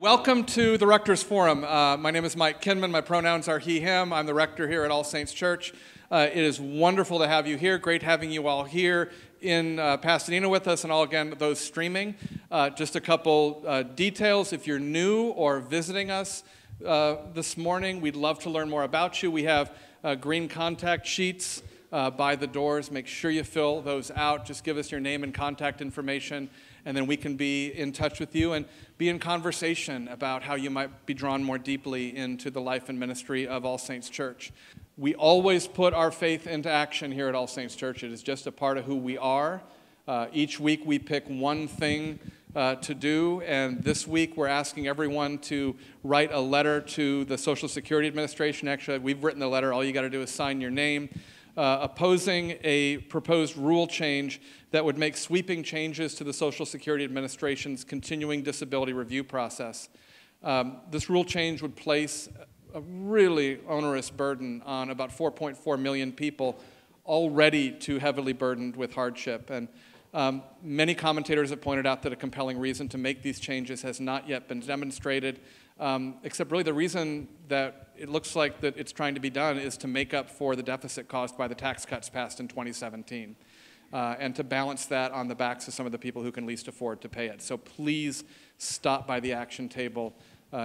Welcome to the Rector's Forum. My name is Mike Kinman. My pronouns are he, him. I'm the rector here at All Saints Church. It is wonderful to have you here. Great having you all here in Pasadena with us, and all, again, those streaming. Just a couple details. If you're new or visiting us this morning, we'd love to learn more about you. We have green contact sheets by the doors. Make sure you fill those out. Just give us your name and contact information, and then we can be in touch with you and be in conversation about how you might be drawn more deeply into the life and ministry of All Saints Church. We always put our faith into action here at All Saints Church. It is just a part of who we are. Each week we pick one thing to do, and this week we're asking everyone to write a letter to the Social Security Administration. Actually, we've written the letter. All you got to do is sign your name. Opposing a proposed rule change that would make sweeping changes to the Social Security Administration's continuing disability review process. This rule change would place a really onerous burden on about 4.4 million people already too heavily burdened with hardship. And many commentators have pointed out that a compelling reason to make these changes has not yet been demonstrated, except really the reason that it looks like that it's trying to be done is to make up for the deficit caused by the tax cuts passed in 2017 and to balance that on the backs of some of the people who can least afford to pay it. So please stop by the action table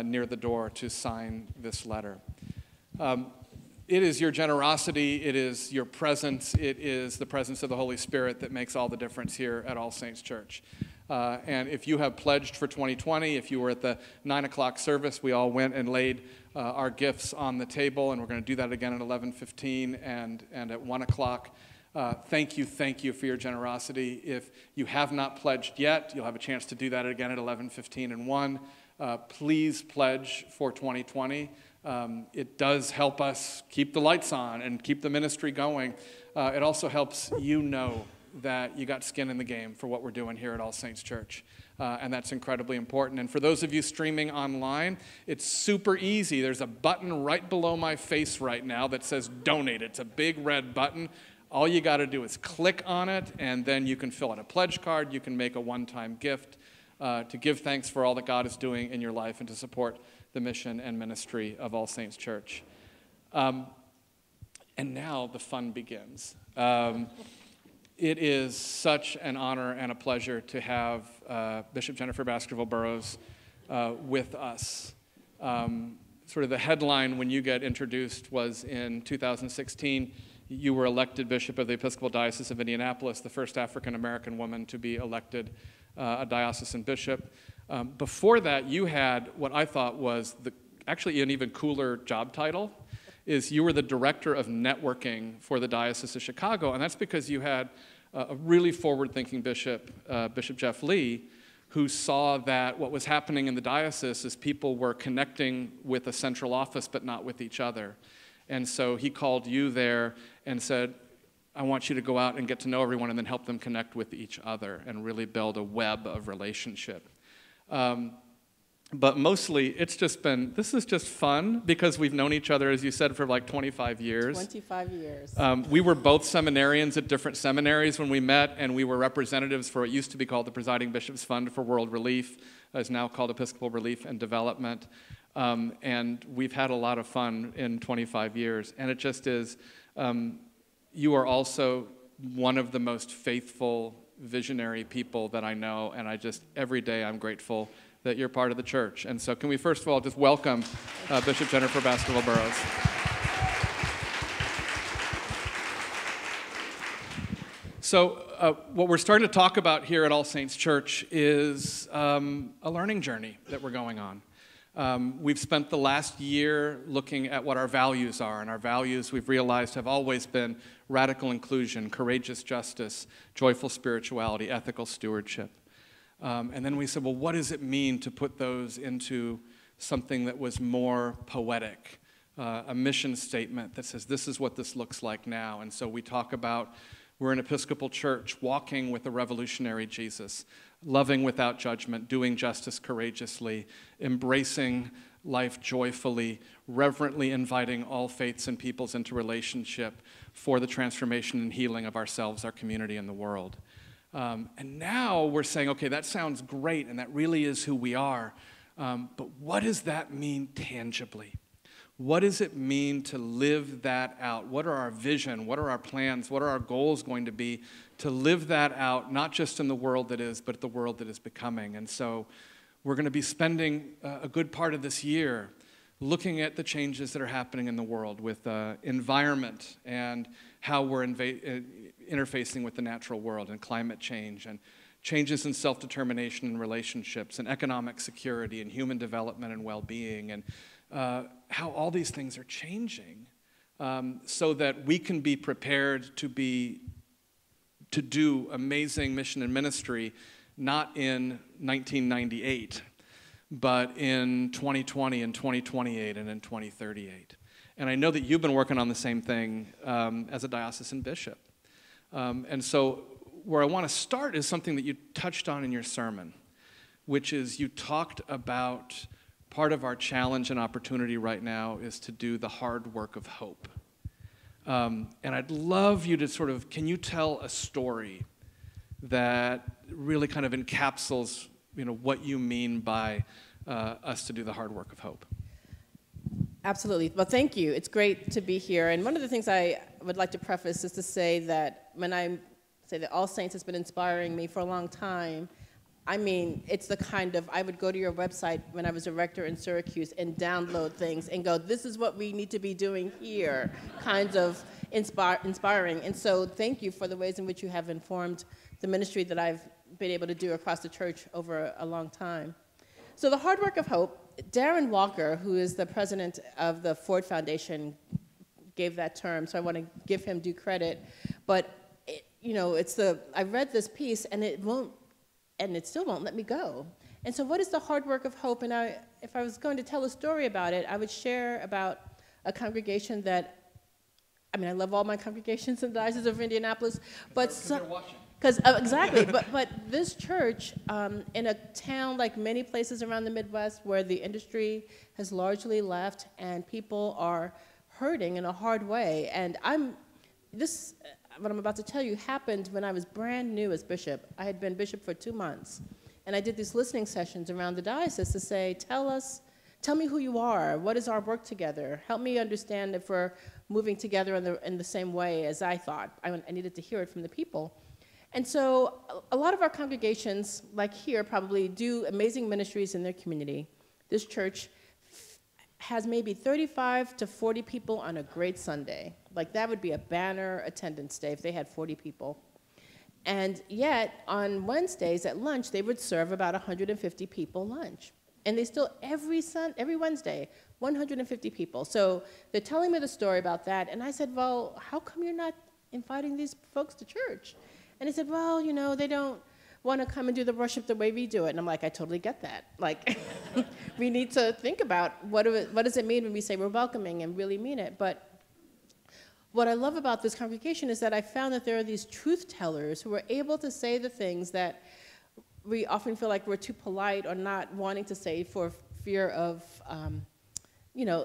near the door to sign this letter. It is your generosity, it is your presence, it is the presence of the Holy Spirit that makes all the difference here at All Saints Church. And if you have pledged for 2020, if you were at the 9 o'clock service, we all went and laid our gifts on the table, and we're going to do that again at 11:15 and at 1 o'clock. Thank you for your generosity. If you have not pledged yet, you'll have a chance to do that again at 11:15 and 1. Please pledge for 2020. It does help us keep the lights on and keep the ministry going. It also helps you know that you got skin in the game for what we're doing here at All Saints Church, and that's incredibly important. And for those of you streaming online, it's super easy. There's a button right below my face right now that says donate. It's a big red button. All you got to do is click on it, and then you can fill out a pledge card. You can make a one-time gift to give thanks for all that God is doing in your life and to support the mission and ministry of All Saints Church. And now the fun begins. It is such an honor and a pleasure to have Bishop Jennifer Baskerville-Burrows with us. Sort of the headline when you get introduced was in 2016, you were elected Bishop of the Episcopal Diocese of Indianapolis, the first African-American woman to be elected a diocesan bishop. Before that, you had what I thought was actually an even cooler job title, is you were the director of networking for the Diocese of Chicago, and that's because you had a really forward-thinking bishop, Bishop Jeff Lee, who saw that what was happening in the diocese is people were connecting with a central office but not with each other. And so he called you there and said, I want you to go out and get to know everyone and then help them connect with each other and really build a web of relationship. But mostly, it's just been, this is just fun because we've known each other, as you said, for like 25 years. 25 years. We were both seminarians at different seminaries when we met, and we were representatives for what used to be called the Presiding Bishop's Fund for World Relief, is now called Episcopal Relief and Development. And we've had a lot of fun in 25 years. And it just is, you are also one of the most faithful, visionary people that I know, and I just, every day I'm grateful that you're part of the church. And so can we first of all just welcome Bishop Jennifer Baskerville-Burrows. So what we're starting to talk about here at All Saints Church is a learning journey that we're going on. We've spent the last year looking at what our values are, and our values we've realized have always been radical inclusion, courageous justice, joyful spirituality, ethical stewardship. And then we said, well, what does it mean to put those into something that was more poetic, a mission statement that says this is what this looks like now. And so we talk about we're an Episcopal church walking with a revolutionary Jesus, loving without judgment, doing justice courageously, embracing life joyfully, reverently inviting all faiths and peoples into relationship for the transformation and healing of ourselves, our community, and the world. And now we're saying, okay, that sounds great, and that really is who we are, But what does that mean tangibly? What does it mean to live that out? What are our vision? What are our plans? What are our goals going to be to live that out, not just in the world that is, but the world that is becoming? And so we're going to be spending a good part of this year looking at the changes that are happening in the world with environment and how we're interfacing with the natural world and climate change and changes in self-determination and relationships and economic security and human development and well-being and how all these things are changing so that we can be prepared to do amazing mission and ministry, not in 1998, but in 2020 and 2028 and in 2038. And I know that you've been working on the same thing as a diocesan bishop. And so where I want to start is something that you touched on in your sermon, which is you talked about part of our challenge and opportunity right now is to do the hard work of hope. And I'd love you to sort of, can you tell a story that really kind of encapsulates, you know, what you mean by us to do the hard work of hope? Absolutely. Well, thank you. It's great to be here. And one of the things I would like to preface is to say that when I say that All Saints has been inspiring me for a long time, I mean, it's the kind of, I would go to your website when I was a rector in Syracuse and download things and go, this is what we need to be doing here, kinds of inspiring. And so thank you for the ways in which you have informed the ministry that I've been able to do across the church over a long time. So the hard work of hope, Darren Walker, who is the president of the Ford Foundation, gave that term, so I want to give him due credit. But, I read this piece and it still won't let me go. And so what is the hard work of hope? And if I was going to tell a story about it, I would share about a congregation that, I love all my congregations in the Diocese of Indianapolis, but exactly, but this church in a town like many places around the Midwest where the industry has largely left and people are hurting in a hard way. And what I'm about to tell you happened when I was brand new as bishop. I had been bishop for 2 months, and I did these listening sessions around the diocese to say, tell me who you are, what is our work together, help me understand if we're moving together in the same way as I thought. I needed to hear it from the people. And so a lot of our congregations, like here probably, do amazing ministries in their community. This church has maybe 35 to 40 people on a great Sunday. Like, that would be a banner attendance day if they had 40 people. And yet, on Wednesdays at lunch, they would serve about 150 people lunch. And they still, every Wednesday, 150 people. So they're telling me the story about that. And I said, well, how come you're not inviting these folks to church? And they said, well, they don't want to come and do the worship the way we do it. And I'm like, I totally get that. Like, we need to think about what does it mean when we say we're welcoming and really mean it. But what I love about this congregation is that I found that there are these truth tellers who are able to say the things that we often feel like we're too polite or not wanting to say for fear of,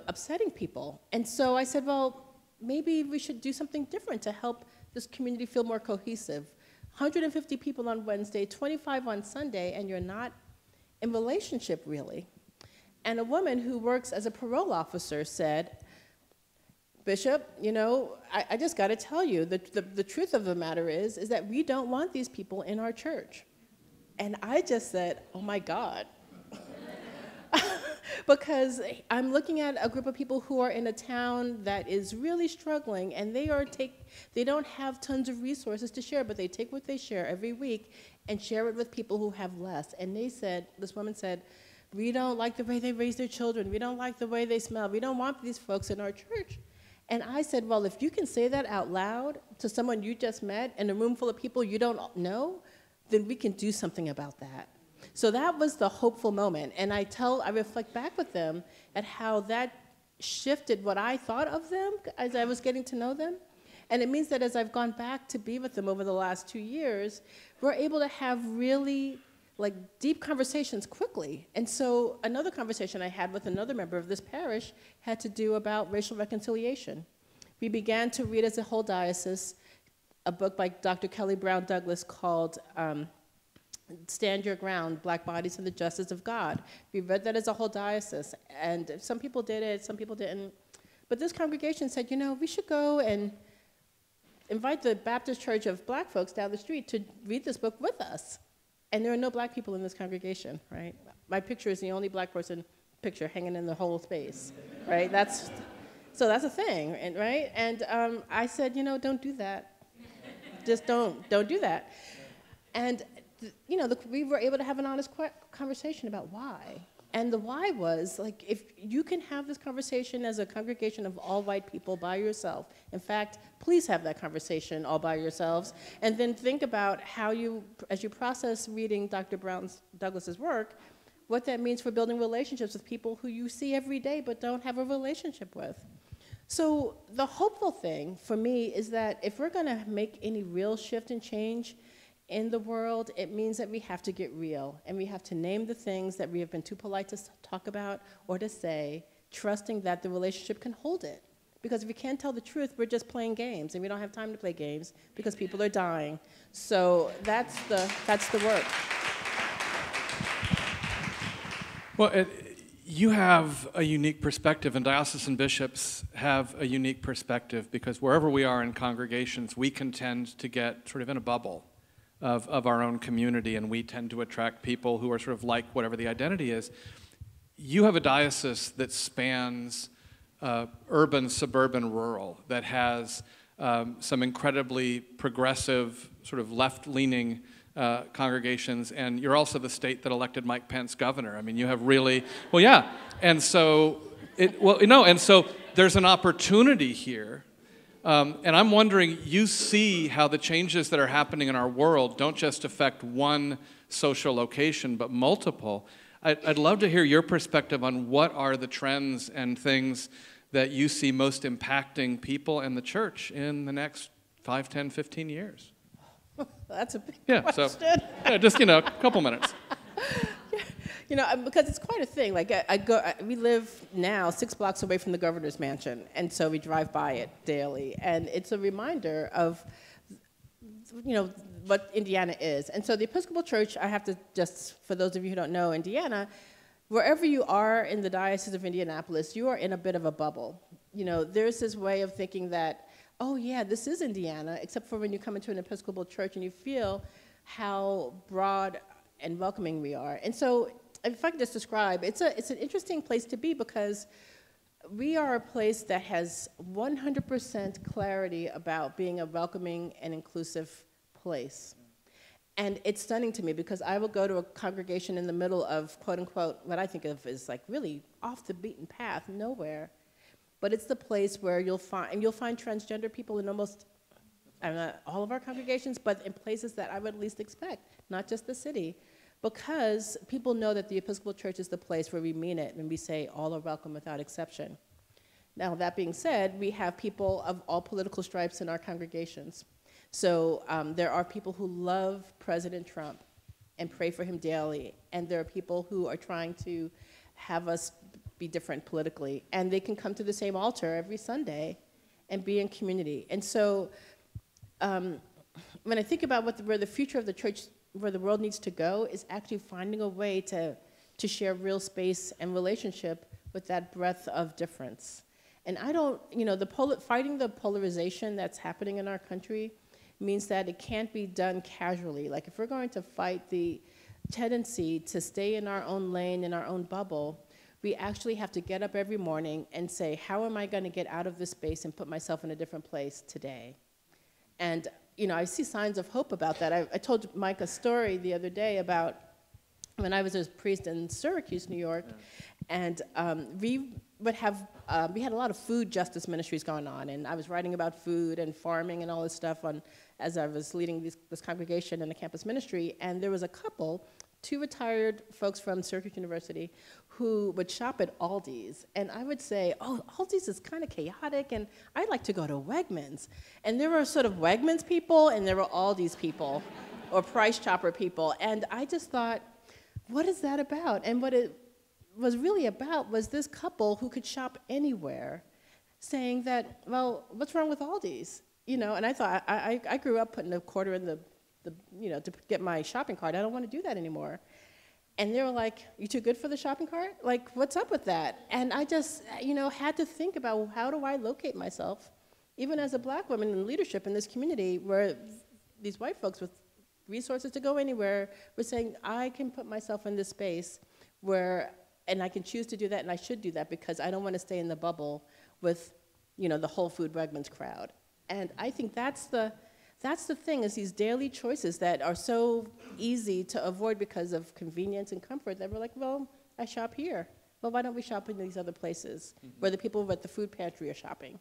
upsetting people. And so I said, well, maybe we should do something different to help this community feel more cohesive. 150 people on Wednesday, 25 on Sunday, and you're not in relationship, really. And a woman who works as a parole officer said, Bishop, I just got to tell you, the truth of the matter is that we don't want these people in our church. And I just said, oh my God. Because I'm looking at a group of people who are in a town that is really struggling, and they don't have tons of resources to share, but they take what they share every week and share it with people who have less. And this woman said, we don't like the way they raise their children. We don't like the way they smell. We don't want these folks in our church. And I said, well, if you can say that out loud to someone you just met in a room full of people you don't know, then we can do something about that. So that was the hopeful moment, and I reflect back with them at how that shifted what I thought of them as I was getting to know them. And it means that as I've gone back to be with them over the last 2 years, we're able to have really deep conversations quickly. And so another conversation I had with another member of this parish had to do about racial reconciliation. We began to read as a whole diocese a book by Dr. Kelly Brown Douglas called Stand Your Ground, Black Bodies and the Justice of God. We read that as a whole diocese, and some people did it, some people didn't. But this congregation said, you know, we should go and invite the Baptist Church of Black folks down the street to read this book with us. And there are no Black people in this congregation, right? My picture is the only Black person picture hanging in the whole space, right? So that's a thing, right? And I said, you know, don't do that. Just don't do that. And you know, we were able to have an honest conversation about why. And the why was, like, if you can have this conversation as a congregation of all white people by yourself, in fact, please have that conversation all by yourselves, and then think about how you, as you process reading Dr. Brown Douglas's work, what that means for building relationships with people who you see every day but don't have a relationship with. So the hopeful thing for me is that if we're gonna make any real shift and change in the world, it means that we have to get real, and we have to name the things that we have been too polite to talk about or to say, trusting that the relationship can hold it. Because if we can't tell the truth, we're just playing games, and we don't have time to play games because people are dying. So that's the work. Well, you have a unique perspective, and diocesan bishops have a unique perspective, because wherever we are in congregations, we can tend to get sort of in a bubble of our own community, and we tend to attract people who are sort of like whatever the identity is. You have a diocese that spans urban, suburban, rural, that has some incredibly progressive, sort of left-leaning congregations, and you're also the state that elected Mike Pence governor. I mean, you have really, well, yeah, and so, and so there's an opportunity here. And I'm wondering, you see how the changes that are happening in our world don't just affect one social location, but multiple. I'd love to hear your perspective on what are the trends and things that you see most impacting people and the church in the next 5, 10, 15 years. That's a big question. So, just, you know, a couple minutes. You know, because it's quite a thing. Like, we live now 6 blocks away from the governor's mansion, and so we drive by it daily. And it's a reminder of, you know, what Indiana is. And so the Episcopal Church, I have to just, for those of you who don't know Indiana, wherever you are in the Diocese of Indianapolis, you are in a bit of a bubble. You know, there's this way of thinking that, oh yeah, this is Indiana, except for when you come into an Episcopal church and you feel how broad and welcoming we are. And so, if I could just describe, it's an interesting place to be, because we are a place that has 100% clarity about being a welcoming and inclusive place. And it's stunning to me, because I will go to a congregation in the middle of, quote unquote, what I think of as like really off the beaten path, nowhere. But it's the place where you'll find transgender people in almost, not all of our congregations, but in places that I would least expect, not just the city. Because people know that the Episcopal Church is the place where we mean it when we say all are welcome without exception. Now, that being said, we have people of all political stripes in our congregations. So there are people who love President Trump and pray for him daily, and there are people who are trying to have us be different politically, and they can come to the same altar every Sunday and be in community. And so when I think about where the future of the church, where the world needs to go, is actually finding a way to share real space and relationship with that breadth of difference. And I don't, you know, fighting the polarization that's happening in our country means that it can't be done casually. Like, if we're going to fight the tendency to stay in our own lane, in our own bubble, we actually have to get up every morning and say, how am I going to get out of this space and put myself in a different place today? And you know, I see signs of hope about that. I told Mike a story the other day about when I was a priest in Syracuse, New York, and we had a lot of food justice ministries going on, and I was writing about food and farming and all this stuff as I was leading this congregation in the campus ministry, and there was a couple, 2 retired folks from Syracuse University, who would shop at Aldi's. And I would say, oh, Aldi's is kind of chaotic, and I'd like to go to Wegmans. And there were sort of Wegmans people, and there were Aldi's people, or Price Chopper people. And I just thought, what is that about? And what it was really about was this couple who could shop anywhere, saying that, well, what's wrong with Aldi's? You know, and I thought, I grew up putting a quarter in the to get my shopping cart. I don't want to do that anymore. And they were like, you too good for the shopping cart? Like, what's up with that? And I just, had to think about how do I locate myself, even as a black woman in leadership in this community where these white folks with resources to go anywhere were saying, I can put myself in this space where, and I can choose to do that, and I should do that because I don't want to stay in the bubble with, the Whole Foods Wegmans crowd. And I think that's the thing, is these daily choices that are so easy to avoid because of convenience and comfort that we're like, well, I shop here. Well, why don't we shop in these other places where the people at the food pantry are shopping?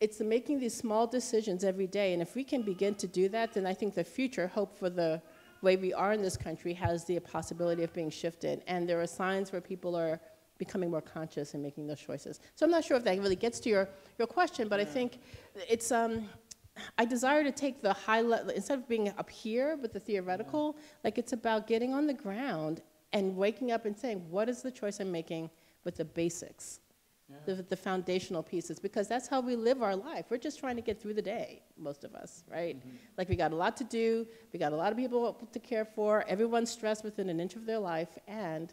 It's making these small decisions every day, and if we can begin to do that, then I think the future hope for the way we are in this country has the possibility of being shifted, and there are signs where people are becoming more conscious and making those choices. So I'm not sure if that really gets to your question, but I think it's, I desire to take the high level, instead of being up here with the theoretical, like it's about getting on the ground and waking up and saying, what is the choice I'm making with the basics, the foundational pieces, because that's how we live our life. We're just trying to get through the day, most of us, right? Like we got a lot to do, we got a lot of people to care for, everyone's stressed within an inch of their life, and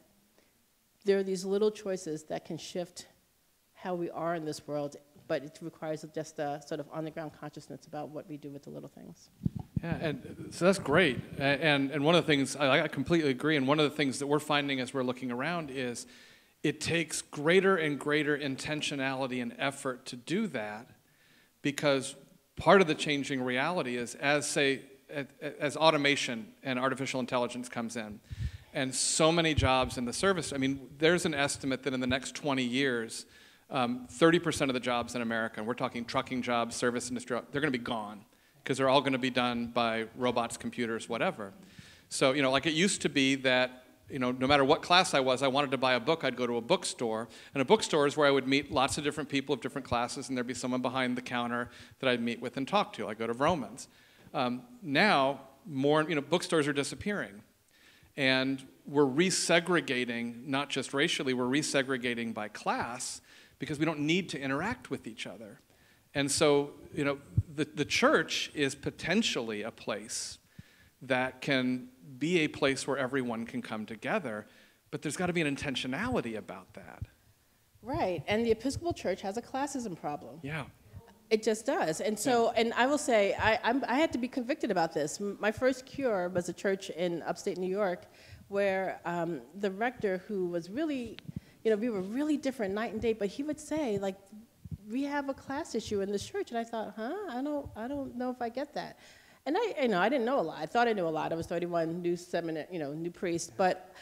there are these little choices that can shift how we are in this world, but it requires just a sort of on-the-ground consciousness about what we do with the little things. Yeah, and so that's great. And one of the things, I completely agree, and one of the things that we're finding as we're looking around is it takes greater and greater intentionality and effort to do that, because part of the changing reality is as automation and artificial intelligence comes in, and so many jobs in the service, I mean, there's an estimate that in the next 20 years, 30% of the jobs in America, and we're talking trucking jobs, service industry, they're going to be gone because they're all going to be done by robots, computers, whatever. So, like it used to be that, no matter what class I was, I wanted to buy a book, I'd go to a bookstore. And a bookstore is where I would meet lots of different people of different classes, and there'd be someone behind the counter that I'd meet with and talk to. I'd go to Romans. Now, bookstores are disappearing. And we're resegregating, not just racially, we're resegregating by class, because we don't need to interact with each other. And so, the church is potentially a place that can be a place where everyone can come together, but there's got to be an intentionality about that. Right, and the Episcopal Church has a classism problem. Yeah. It just does, and so, and I will say, I had to be convicted about this. My first cure was a church in upstate New York where the rector, who was really, we were really different night and day, but he would say, like, we have a class issue in this church, and I thought, I don't know if I get that. And I didn't know a lot. I thought I knew a lot. I was 31, new seminary, new priest. But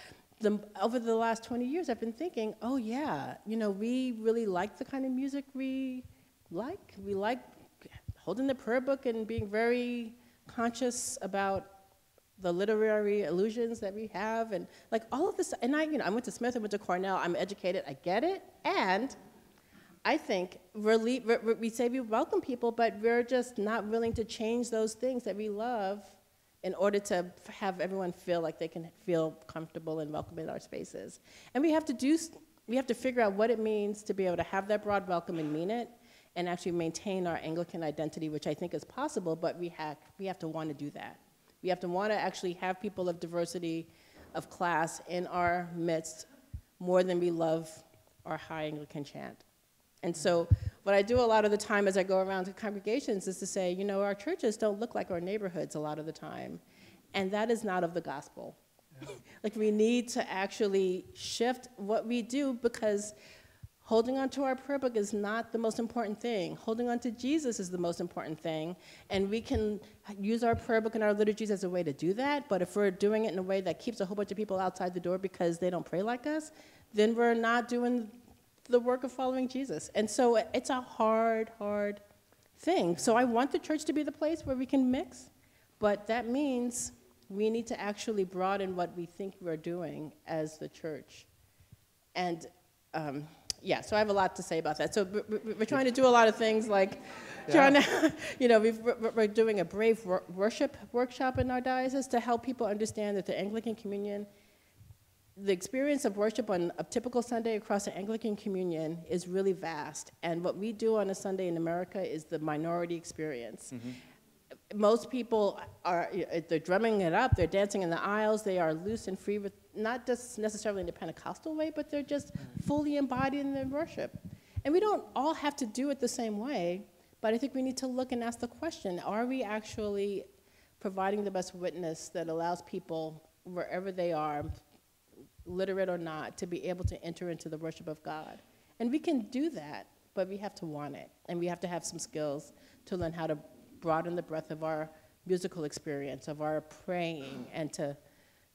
over the last 20 years, I've been thinking, oh yeah, we really like the kind of music we like. We like holding the prayer book and being very conscious about the literary allusions that we have, and like all of this. And I went to Smith, I went to Cornell. I'm educated. I get it. And I think we say we welcome people, but we're just not willing to change those things that we love in order to have everyone feel like they can feel comfortable and welcome in our spaces. And we have to figure out what it means to be able to have that broad welcome and mean it, and actually maintain our Anglican identity, which I think is possible, but we have to want to do that. We have to want to actually have people of diversity of class in our midst more than we love our high Anglican chant. And so what I do a lot of the time as I go around to congregations is to say, our churches don't look like our neighborhoods a lot of the time, and that is not of the gospel. Yeah. Like, we need to actually shift what we do, because holding on to our prayer book is not the most important thing. Holding on to Jesus is the most important thing, and we can use our prayer book and our liturgies as a way to do that, but if we're doing it in a way that keeps a whole bunch of people outside the door because they don't pray like us, then we're not doing the work of following Jesus. And so it's a hard, hard thing. So I want the church to be the place where we can mix, but that means we need to actually broaden what we think we're doing as the church. And yeah, so I have a lot to say about that. So we're trying to do a lot of things, like trying to, we're doing a brave worship workshop in our diocese to help people understand that the Anglican Communion, the experience of worship on a typical Sunday across the Anglican Communion is really vast. And what we do on a Sunday in America is the minority experience. most people are, they're drumming it up, they're dancing in the aisles, they are loose and free, with, not just necessarily in the Pentecostal way, but they're just fully embodied in their worship. And we don't all have to do it the same way, but I think we need to look and ask the question, are we actually providing the best witness that allows people, wherever they are, literate or not, to be able to enter into the worship of God? And we can do that, but we have to want it, and we have to have some skills to learn how to broaden the breadth of our musical experience, of our praying, and to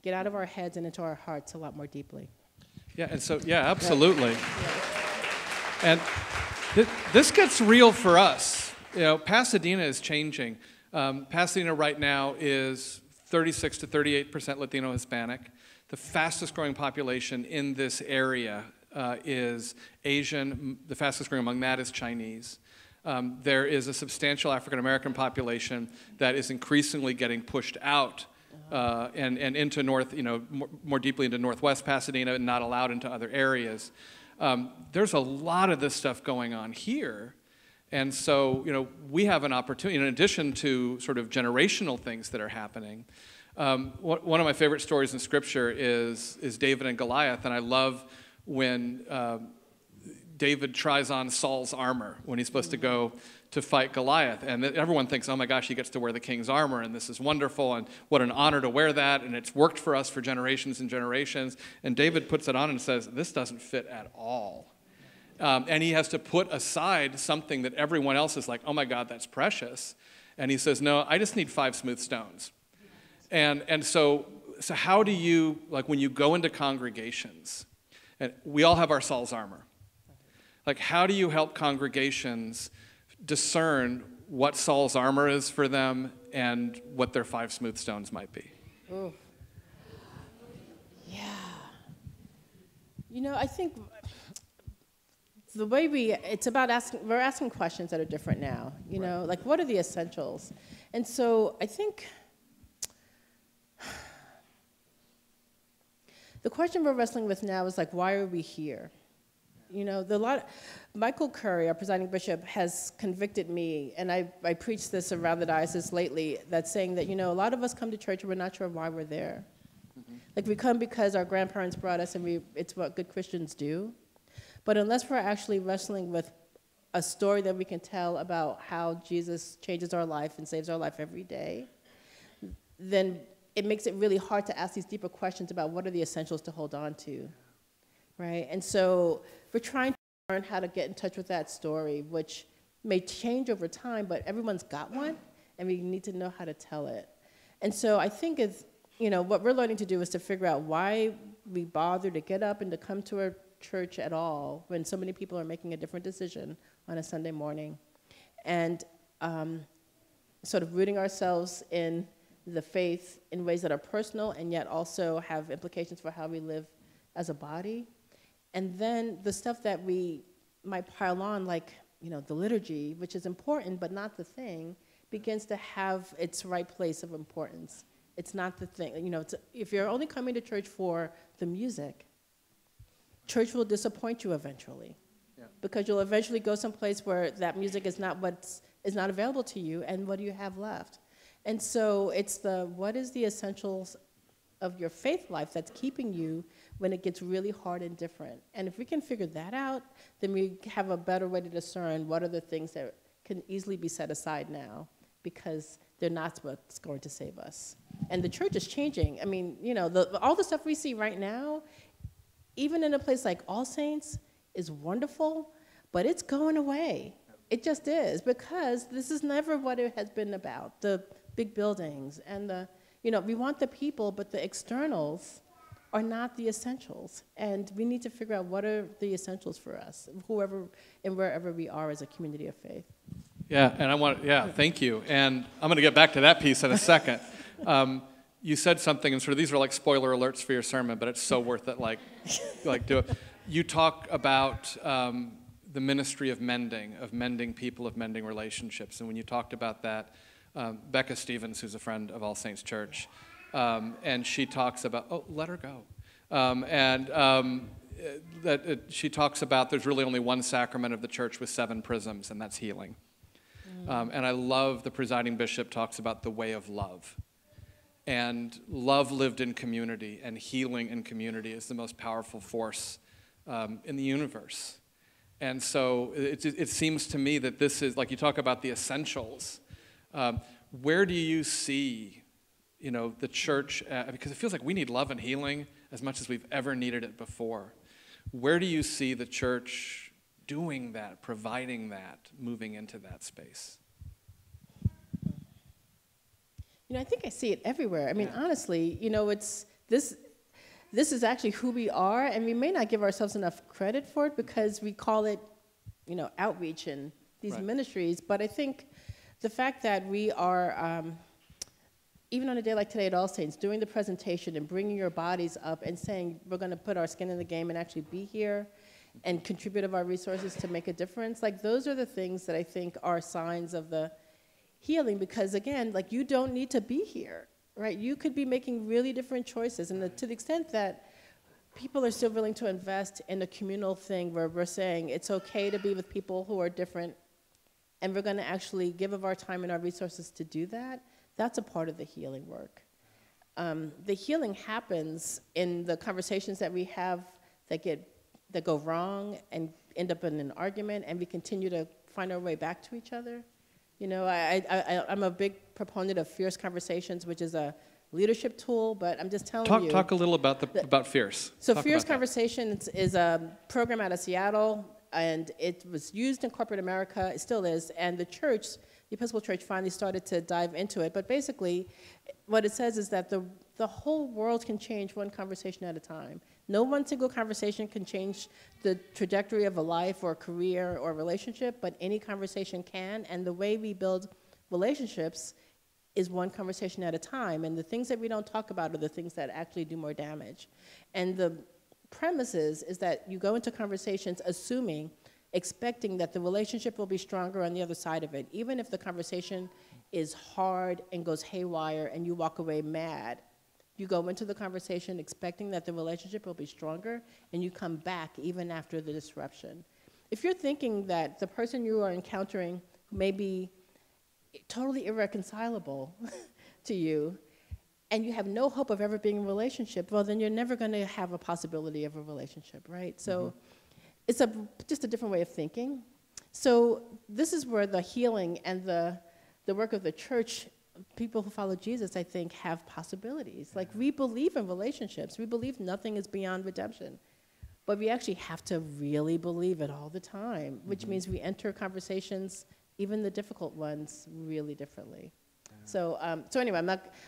get out of our heads and into our hearts a lot more deeply. Yeah, and so, yeah, absolutely. Yeah. And this gets real for us. You know, Pasadena is changing. Pasadena right now is 36 to 38% Latino Hispanic. The fastest growing population in this area is Asian. The fastest growing among that is Chinese. There is a substantial African-American population that is increasingly getting pushed out and into north, you know, more deeply into northwest Pasadena and not allowed into other areas. There's a lot of this stuff going on here. And so, you know, we have an opportunity, in addition to sort of generational things that are happening. One of my favorite stories in Scripture is David and Goliath, and I love when David tries on Saul's armor when he's supposed to go to fight Goliath. And everyone thinks, oh my gosh, he gets to wear the king's armor, and this is wonderful, and what an honor to wear that, and it's worked for us for generations and generations. And David puts it on and says, this doesn't fit at all. And he has to put aside something that everyone else is like, oh my God, that's precious. And he says, no, I just need 5 smooth stones. And so how do you, like when you go into congregations, and we all have our Saul's armor. Like, how do you help congregations discern what Saul's armor is for them and what their 5 smooth stones might be? Ooh. Yeah. You know, I think the way it's about asking, we're asking questions that are different now, you right. know, like what are the essentials? And so I think the question we're wrestling with now is like, why are we here? You know, Michael Curry, our presiding bishop, has convicted me, and I preach this around the diocese lately, that's saying that, you know, a lot of us come to church and we're not sure why we're there. Mm-hmm. Like, we come because our grandparents brought us, and it's what good Christians do. But unless we're actually wrestling with a story that we can tell about how Jesus changes our life and saves our life every day, then it makes it really hard to ask these deeper questions about what are the essentials to hold on to, right? And so we're trying to learn how to get in touch with that story, which may change over time, but everyone's got one, and we need to know how to tell it. And so I think it's, you know, what we're learning to do is to figure out why we bother to get up and to come to our church at all when so many people are making a different decision on a Sunday morning, and sort of rooting ourselves in the faith in ways that are personal and yet also have implications for how we live as a body. And then the stuff that we might pile on, like, you know, the liturgy, which is important but not the thing, begins to have its right place of importance. It's not the thing. You know, if you're only coming to church for the music, church will disappoint you eventually. Yeah. Because you'll eventually go someplace where that music is not not available to you, and what do you have left? And so it's what is the essentials of your faith life that's keeping you when it gets really hard and different. And if we can figure that out, then we have a better way to discern what are the things that can easily be set aside now, because they're not what's going to save us. And the church is changing. I mean, you know, all the stuff we see right now, even in a place like All Saints, is wonderful, but it's going away. It just is, because this is never what it has been about. The big buildings and you know, we want the people, but the externals are not the essentials. And we need to figure out what are the essentials for us, whoever and wherever we are as a community of faith. Yeah, and thank you. And I'm gonna get back to that piece in a second. You said something, and sort of these are like spoiler alerts for your sermon, but it's so worth it, like, do it. You talk about the ministry of mending people, of mending relationships. And when you talked about that, Becca Stevens, who's a friend of All Saints Church, and she talks about, oh, let her go. She talks about there's really only one sacrament of the church with 7 prisms, and that's healing. And I love the presiding bishop talks about the way of love. And love lived in community and healing in community is the most powerful force in the universe. And so it seems to me that this is, like you talk about the essentials. Where do you see, you know, the church, because it feels like we need love and healing as much as we've ever needed it before. Where do you see the church doing that, providing that, moving into that space? You know, I think I see it everywhere. I mean, honestly, you know, it's this is actually who we are, and we may not give ourselves enough credit for it because we call it, you know, outreach and these ministries. But I think the fact that we are, even on a day like today at All Saints, doing the presentation and bringing your bodies up and saying we're going to put our skin in the game and actually be here and contribute of our resources to make a difference, like those are the things that I think are signs of the healing, because again, like, you don't need to be here, right? You could be making really different choices, and to the extent that people are still willing to invest in a communal thing where we're saying it's okay to be with people who are different, and we're going to actually give of our time and our resources to do that, that's a part of the healing work. The healing happens in the conversations that we have that go wrong and end up in an argument, and we continue to find our way back to each other. You know, I'm a big proponent of Fierce Conversations, which is a leadership tool, but I'm just telling you. Talk a little about about Fierce. So Fierce Conversations is a program out of Seattle, and it was used in corporate America, it still is, and the church, the Episcopal Church, finally started to dive into it. But basically, what it says is that the whole world can change one conversation at a time. No one single conversation can change the trajectory of a life or a career or a relationship, but any conversation can, and the way we build relationships is one conversation at a time, and the things that we don't talk about are the things that actually do more damage. And the premise is that you go into conversations expecting that the relationship will be stronger on the other side of it, even if the conversation is hard and goes haywire and you walk away mad. You go into the conversation expecting that the relationship will be stronger, and you come back even after the disruption. If you're thinking that the person you are encountering may be totally irreconcilable to you, and you have no hope of ever being in a relationship, well, then you're never going to have a possibility of a relationship, right? So it's just a different way of thinking. So this is where the healing and the work of the church, people who follow Jesus, I think, have possibilities. Like, we believe in relationships. We believe nothing is beyond redemption. But we actually have to really believe it all the time, which means we enter conversations, even the difficult ones, really differently. Yeah. So, so anyway,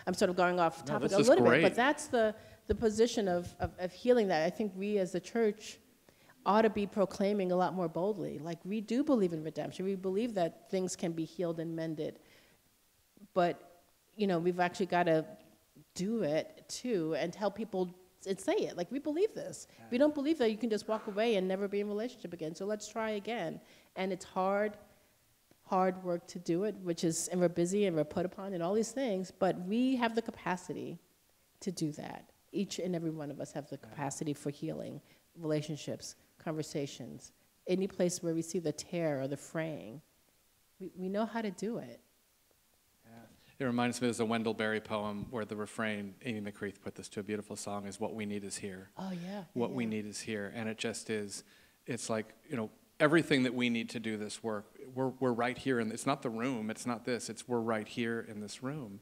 I'm sort of going off topic a little bit, but that's the position of healing that I think we as a church ought to be proclaiming a lot more boldly. Like, we do believe in redemption. We believe that things can be healed and mended. But, you know, we've actually got to do it, too, and tell people and say it. Like, we believe this. Yeah. We don't believe that you can just walk away and never be in a relationship again, so let's try again. And it's hard work to do it, and we're busy and we're put upon and all these things, but we have the capacity to do that. Each and every one of us have the capacity for healing, relationships, conversations, any place where we see the tear or the fraying. We know how to do it. It reminds me, there's a Wendell Berry poem where the refrain, Amy McCreath put this to a beautiful song, is what we need is here. Oh, yeah. What we need is here. And it just is, it's like, you know, everything that we need to do this work, we're right here. And it's not the room, it's not this, it's we're right here in this room.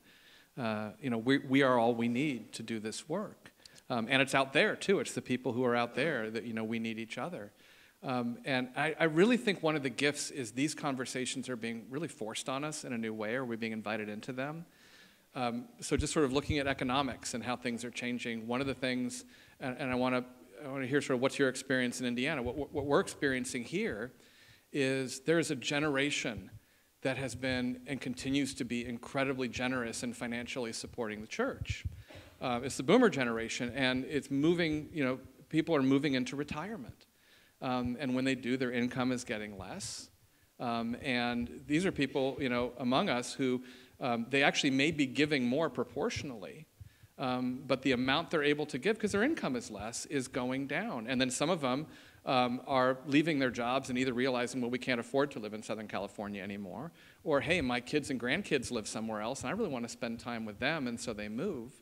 You know, we are all we need to do this work. And it's out there, too. It's the people who are out there that, you know, we need each other. And I really think one of the gifts is these conversations are being really forced on us in a new way, or we're being invited into them. So just sort of looking at economics and how things are changing, one of the things, and I want to hear sort of what's your experience in Indiana. What we're experiencing here is there's a generation that has been and continues to be incredibly generous in financially supporting the church. It's the boomer generation, and it's moving, you know, people are moving into retirement. And when they do, their income is getting less. And these are people, you know, among us who they actually may be giving more proportionally, But the amount they're able to give, because their income is less, is going down. And then some of them are leaving their jobs and either realizing, well, we can't afford to live in Southern California anymore, or, hey, my kids and grandkids live somewhere else, and I really want to spend time with them, and so they move.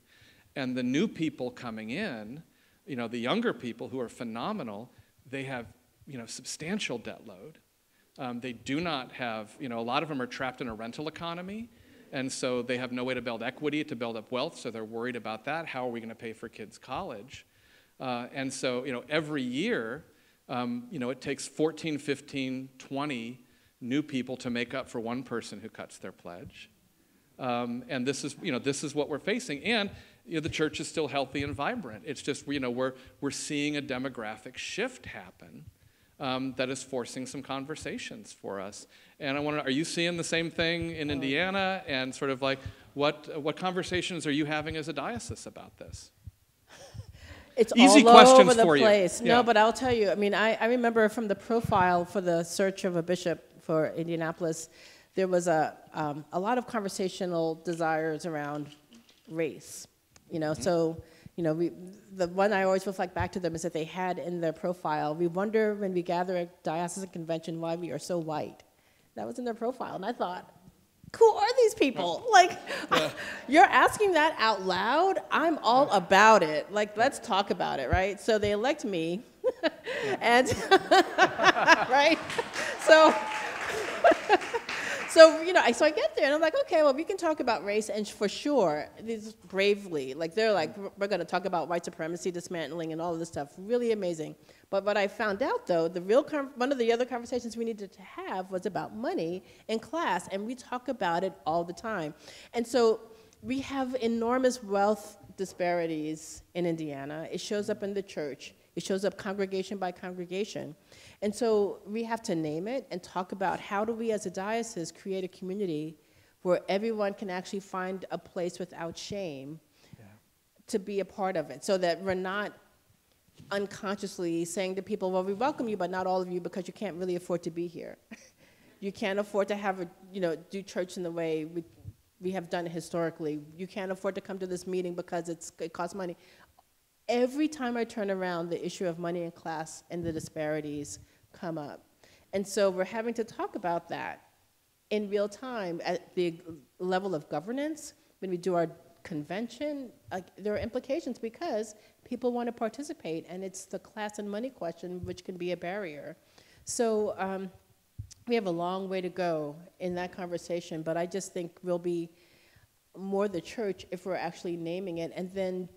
And the new people coming in, you know, the younger people who are phenomenal, they have, you know, substantial debt load. They do not have, you know, a lot of them are trapped in a rental economy, and so they have no way to build equity, to build up wealth, so they're worried about that. How are we going to pay for kids' college? And so, you know, every year, you know, it takes 14, 15, 20 new people to make up for one person who cuts their pledge. And this is, you know, this is what we're facing. And, you know, the church is still healthy and vibrant. It's just, you know, we're seeing a demographic shift happen that is forcing some conversations for us. And I want to, are you seeing the same thing in Indiana? And sort of like, what conversations are you having as a diocese about this? It's easy all questions over the for place. You. No, yeah. But I'll tell you, I mean, I remember from the profile for the search of a bishop for Indianapolis, there was a lot of conversational desires around race, you know, mm-hmm. So, you know, the one I always reflect back to them is that they had in their profile, we wonder when we gather at diocesan convention why we are so white. That was in their profile, and I thought, who are these people? Like, yeah. You're asking that out loud? I'm all about it. Like, let's talk about it, right? So they elect me, and, right? So... So, you know, so I get there, and I'm like, okay, well, we can talk about race, and for sure, these bravely, like, they're like, we're going to talk about white supremacy, dismantling, and all of this stuff. Really amazing. But what I found out, though, the real one of the other conversations we needed to have was about money in class, and we talk about it all the time. And so we have enormous wealth disparities in Indiana. It shows up in the church. It shows up congregation by congregation. And so we have to name it and talk about how do we as a diocese create a community where everyone can actually find a place without shame to be a part of it, so that we're not unconsciously saying to people, well, we welcome you, but not all of you, because you can't really afford to be here. You can't afford to have a, you know, do church in the way we have done it historically. You can't afford to come to this meeting because it costs money. Every time I turn around, the issue of money in class and the disparities come up. And so we're having to talk about that in real time at the level of governance. When we do our convention, like, there are implications because people want to participate, and it's the class and money question which can be a barrier. So we have a long way to go in that conversation, but I just think we'll be more the church if we're actually naming it, and then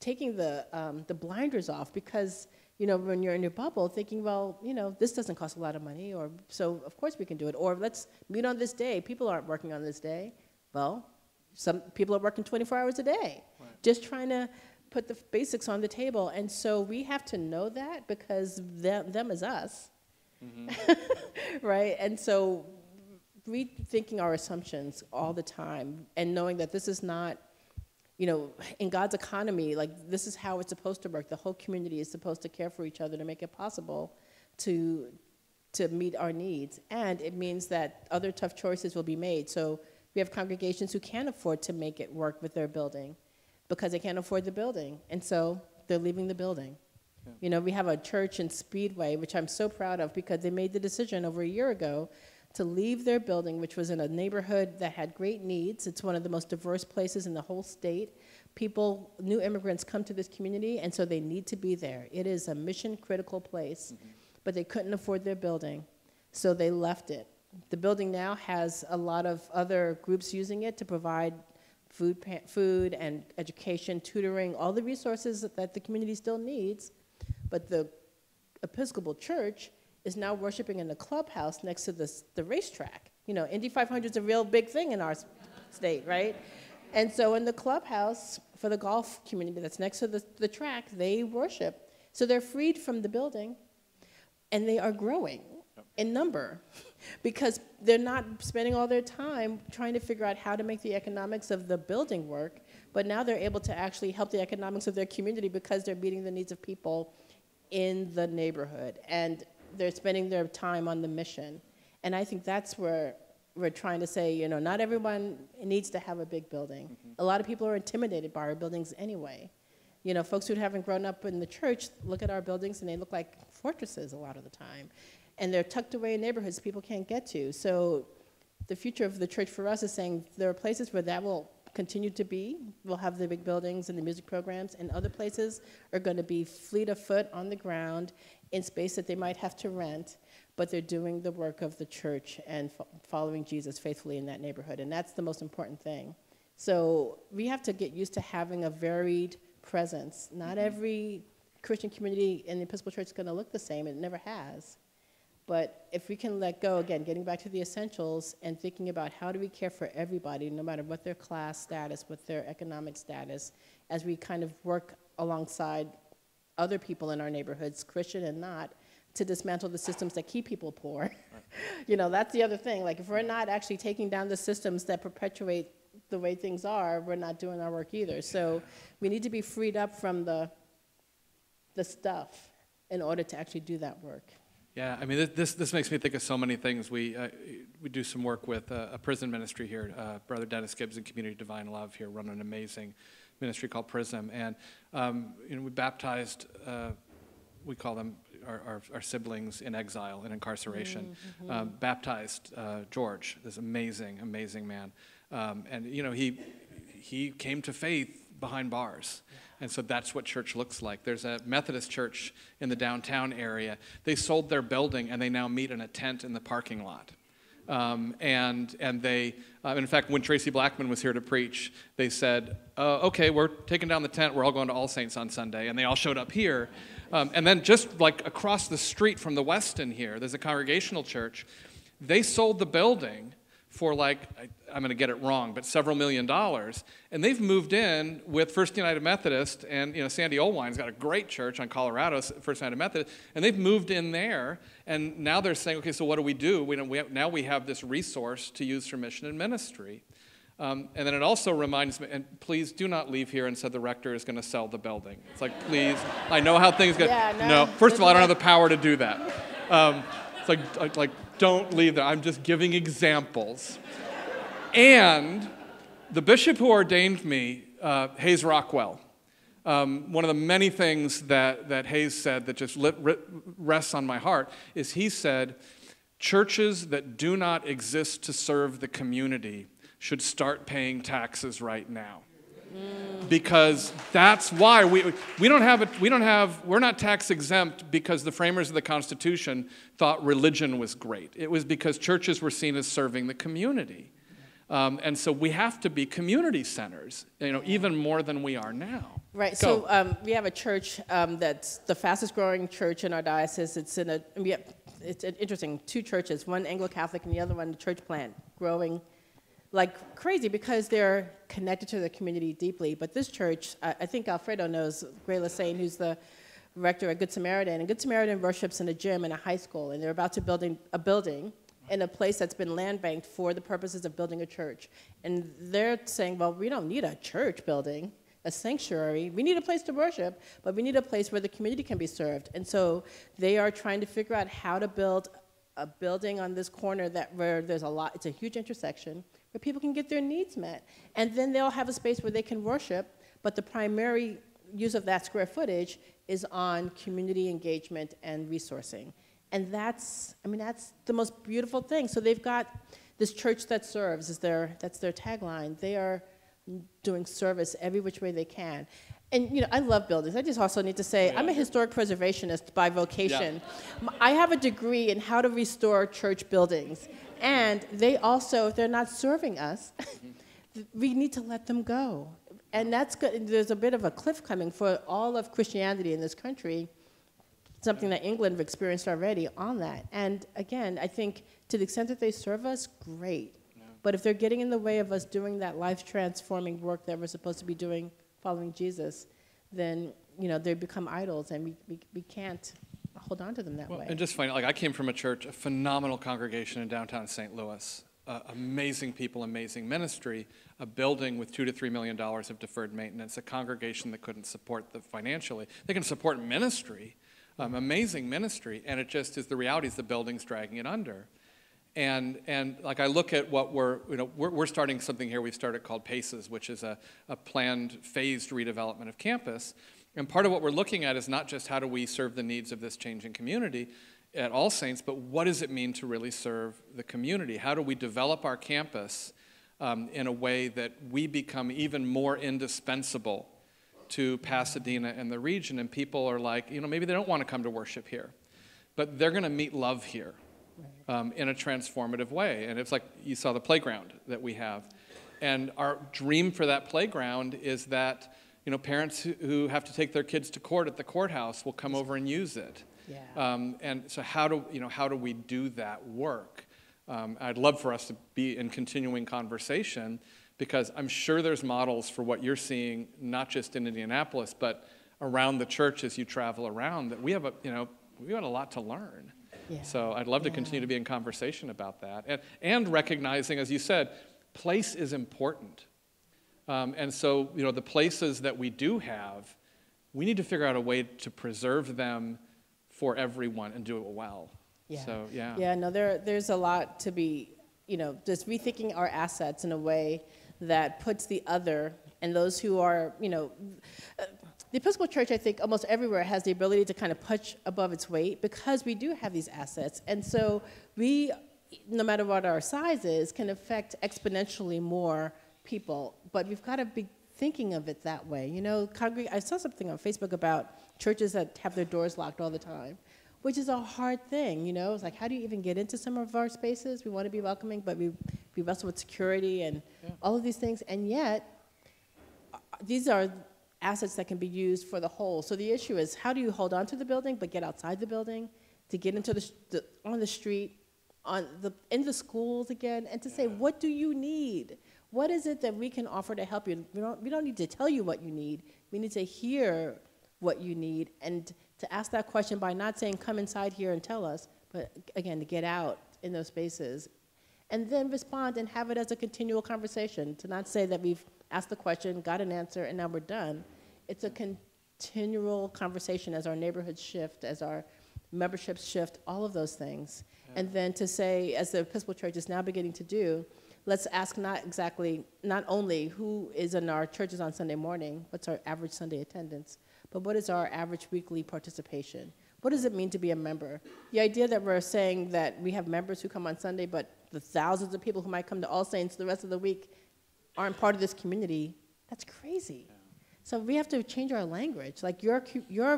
taking the blinders off, because, you know, when you're in your bubble thinking, well, you know, this doesn't cost a lot of money, or so of course we can do it, or let's meet on this day. People aren't working on this day. Well, some people are working 24 hours a day, right? Just trying to put the basics on the table. And so we have to know that, because them is us, mm-hmm. Right? And so rethinking our assumptions all the time and knowing that this is not, you know, in God's economy, like, this is how it's supposed to work. The whole community is supposed to care for each other to make it possible to meet our needs. And it means that other tough choices will be made. So we have congregations who can't afford to make it work with their building because they can't afford the building. And so they're leaving the building. Yeah. You know, we have a church in Speedway, which I'm so proud of, because they made the decision over a year ago to leave their building, which was in a neighborhood that had great needs. It's one of the most diverse places in the whole state. People, new immigrants come to this community, and so they need to be there. It is a mission-critical place, mm-hmm. But they couldn't afford their building, so they left it. The building now has a lot of other groups using it to provide food and education, tutoring, all the resources that the community still needs, but the Episcopal Church is now worshiping in the clubhouse next to the racetrack. You know, Indy 500 is a real big thing in our state, right? And so in the clubhouse for the golf community that's next to the track, they worship. So they're freed from the building, and they are growing in number because they're not spending all their time trying to figure out how to make the economics of the building work, but now they're able to actually help the economics of their community because they're meeting the needs of people in the neighborhood. And they're spending their time on the mission. And I think that's where we're trying to say, you know, not everyone needs to have a big building. Mm-hmm. A lot of people are intimidated by our buildings anyway. You know, folks who haven't grown up in the church look at our buildings and they look like fortresses a lot of the time. And they're tucked away in neighborhoods people can't get to. So the future of the church for us is saying there are places where that will continue to be. We'll have the big buildings and the music programs, and other places are going to be fleet of foot on the ground in space that they might have to rent, but they're doing the work of the church and following Jesus faithfully in that neighborhood, and that's the most important thing. So we have to get used to having a varied presence. Not every Christian community in the Episcopal Church is going to look the same, and it never has. But if we can let go, again, getting back to the essentials and thinking about how do we care for everybody, no matter what their class status, what their economic status, as we kind of work alongside other people in our neighborhoods, Christian and not, to dismantle the systems that keep people poor. Right. You know, that's the other thing. Like, if we're not actually taking down the systems that perpetuate the way things are, we're not doing our work either. So we need to be freed up from the stuff in order to actually do that work. Yeah, I mean, this makes me think of so many things. We do some work with a prison ministry here, Brother Dennis Gibbs and Community Divine Love here run an amazing ministry called PRISM, and you know, we baptized, we call them our siblings in exile and incarceration, mm-hmm. Baptized George, this amazing, amazing man, and you know, he came to faith behind bars. And so that's what church looks like. There's a Methodist church in the downtown area. They sold their building and they now meet in a tent in the parking lot. And they, in fact, when Tracy Blackman was here to preach, they said, okay, we're taking down the tent, we're all going to All Saints on Sunday, and they all showed up here. And then just like across the street from the Westin here, there's a Congregational church. They sold the building for like, I'm going to get it wrong, but several million dollars. And they've moved in with First United Methodist, and you know, Sandy Olwine's got a great church on Colorado, First United Methodist, and they've moved in there. And now they're saying, okay, so what do we do? Now we have this resource to use for mission and ministry. And then it also reminds me, and please do not leave here and say the rector is going to sell the building. It's like, please, I know how things get. Yeah, no. First of all, I don't have the power to do that. It's like, don't leave there. I'm just giving examples. And the bishop who ordained me, Hayes Rockwell, one of the many things that Hayes said that just rests on my heart is he said, churches that do not exist to serve the community should start paying taxes right now. Because that's why we're not tax exempt, because the framers of the Constitution thought religion was great. It was because churches were seen as serving the community, and so we have to be community centers, you know, even more than we are now. Right. Go. So we have a church that's the fastest growing church in our diocese. It's interesting. Two churches, one Anglo-Catholic and the other one the church plant, growing like crazy because they're connected to the community deeply. But this church, I think Alfredo knows Gray Lassane, who's the rector at Good Samaritan. And Good Samaritan worships in a gym in a high school, and they're about to build a building in a place that's been land banked for the purposes of building a church. And they're saying, well, we don't need a church building, a sanctuary. We need a place to worship, but we need a place where the community can be served. And so they are trying to figure out how to build a building on this corner where there's a lot, it's a huge intersection, where people can get their needs met. And then they'll have a space where they can worship, but the primary use of that square footage is on community engagement and resourcing. And that's the most beautiful thing. So they've got this church that serves, that's their tagline. They are doing service every which way they can. And you know, I love buildings. I just also need to say, I'm a historic preservationist by vocation. Yeah. I have a degree in how to restore church buildings. And they also, if they're not serving us, we need to let them go. And that's good. There's a bit of a cliff coming for all of Christianity in this country, something that England experienced already on that. And again, I think to the extent that they serve us, great. Yeah. But if they're getting in the way of us doing that life-transforming work that we're supposed to be doing following Jesus, then you know, they become idols, and we can't hold on to them that way. And just finally, like, I came from a church, a phenomenal congregation in downtown St. Louis, amazing people, amazing ministry, a building with $2 to $3 million of deferred maintenance, a congregation that couldn't support them financially. They can support ministry, amazing ministry, and it just is the reality is the building's dragging it under. And like I look at what we're starting something here we've started called PACES, which is a planned phased redevelopment of campus. And part of what we're looking at is not just how do we serve the needs of this changing community at All Saints, but what does it mean to really serve the community? How do we develop our campus in a way that we become even more indispensable to Pasadena and the region? And people are like, you know, maybe they don't want to come to worship here, but they're going to meet love here. In a transformative way. And it's like you saw the playground that we have. And our dream for that playground is that, you know, parents who have to take their kids to court at the courthouse will come over and use it. Yeah. And so how do we do that work? I'd love for us to be in continuing conversation, because I'm sure there's models for what you're seeing, not just in Indianapolis, but around the church as you travel around, that we have we've got a lot to learn. Yeah. So I'd love to continue to be in conversation about that. And recognizing, as you said, place is important. And so, you know, the places that we do have, we need to figure out a way to preserve them for everyone and do it well. Yeah. So, yeah. Yeah, no, there's a lot to be, you know, just rethinking our assets in a way that puts the other and those who are, you know, the Episcopal Church, I think, almost everywhere has the ability to kind of punch above its weight because we do have these assets. And so we, no matter what our size is, can affect exponentially more people. But we've got to be thinking of it that way. You know, I saw something on Facebook about churches that have their doors locked all the time, which is a hard thing, you know. It's like, how do you even get into some of our spaces? We want to be welcoming, but we wrestle with security and all of these things. And yet, these are assets that can be used for the whole. So the issue is, how do you hold on to the building but get outside the building, to get into the on the street, in the schools again, and to say, what do you need? What is it that we can offer to help you? We don't need to tell you what you need. We need to hear what you need, and to ask that question by not saying, come inside here and tell us, but again, to get out in those spaces and then respond and have it as a continual conversation, to not say that we've asked the question, got an answer, and now we're done. It's a continual conversation as our neighborhoods shift, as our memberships shift, all of those things. Yeah. And then to say, as the Episcopal Church is now beginning to do, let's ask not only who is in our churches on Sunday morning, what's our average Sunday attendance, but what is our average weekly participation? What does it mean to be a member? The idea that we're saying that we have members who come on Sunday, but the thousands of people who might come to All Saints the rest of the week aren't part of this community, that's crazy. Yeah. So we have to change our language. Like, your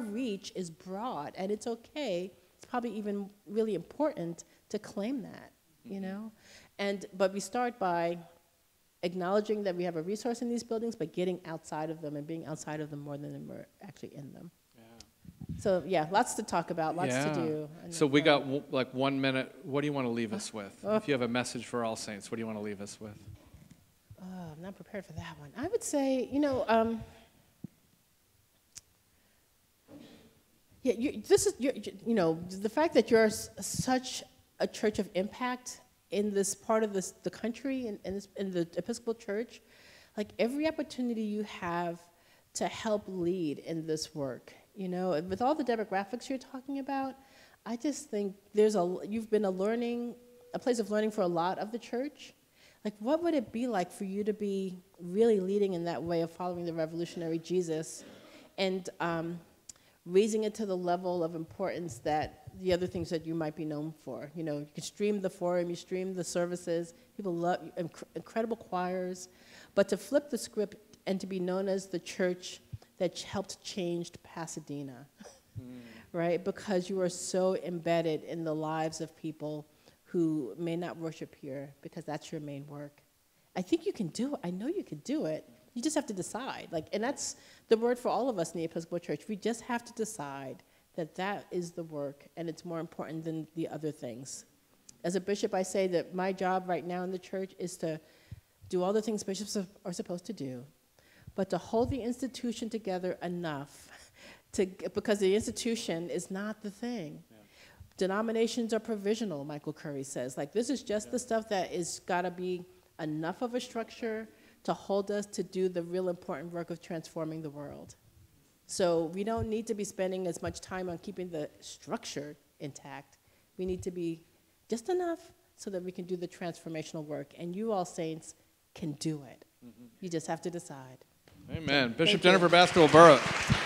reach is broad, and it's okay. It's probably even really important to claim that, you know? But we start by acknowledging that we have a resource in these buildings, but getting outside of them and being outside of them more than we're actually in them. Yeah. So yeah, lots to talk about, lots to do. So we got like 1 minute. What do you want to leave us with? If you have a message for All Saints, what do you want to leave us with? Oh, I'm not prepared for that one. I would say, you know, the fact that you're such a church of impact in this part of the country, in the Episcopal Church, like every opportunity you have to help lead in this work, you know, and with all the demographics you're talking about, I just think you've been a place of learning for a lot of the church. Like, what would it be like for you to be really leading in that way of following the revolutionary Jesus and raising it to the level of importance that the other things that you might be known for? You know, you can stream the forum, you stream the services, people love incredible choirs, but to flip the script and to be known as the church that helped change Pasadena, right? Because you are so embedded in the lives of people who may not worship here, because that's your main work. I think you can do it. I know you can do it. You just have to decide. Like, and that's the word for all of us in the Episcopal Church. We just have to decide that that is the work, and it's more important than the other things. As a bishop, I say that my job right now in the church is to do all the things bishops are supposed to do, but to hold the institution together enough because the institution is not the thing. Denominations are provisional, Michael Curry says. Like, this is just the stuff that is gotta be enough of a structure to hold us to do the real important work of transforming the world. So we don't need to be spending as much time on keeping the structure intact. We need to be just enough so that we can do the transformational work. And you, All Saints, can do it. Mm-hmm. You just have to decide. Amen. Bishop Jennifer Baskerville-Burrows.